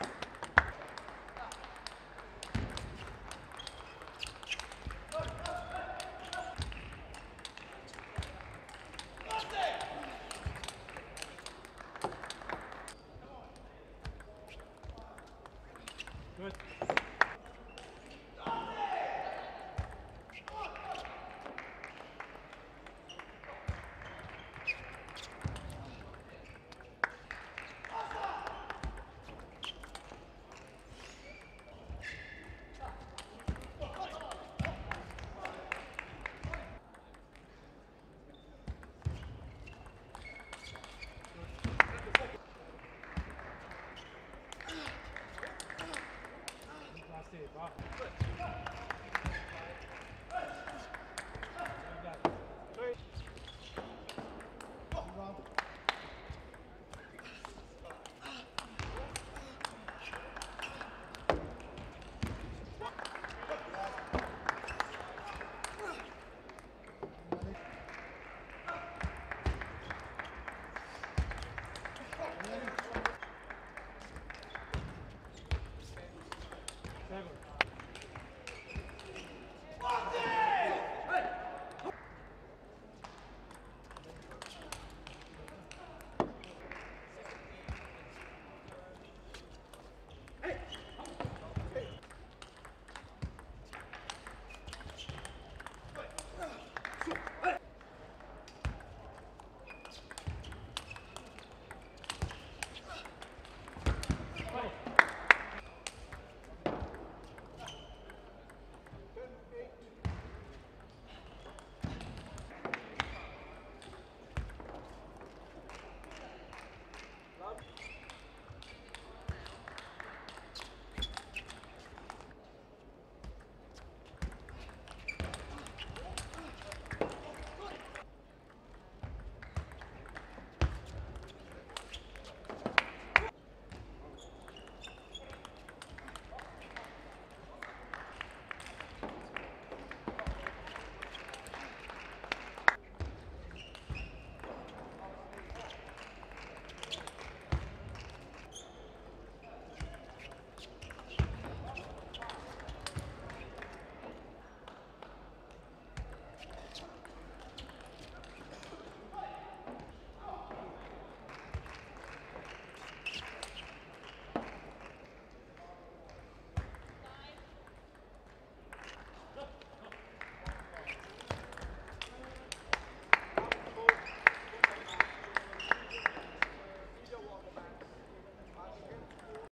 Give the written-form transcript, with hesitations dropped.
Good.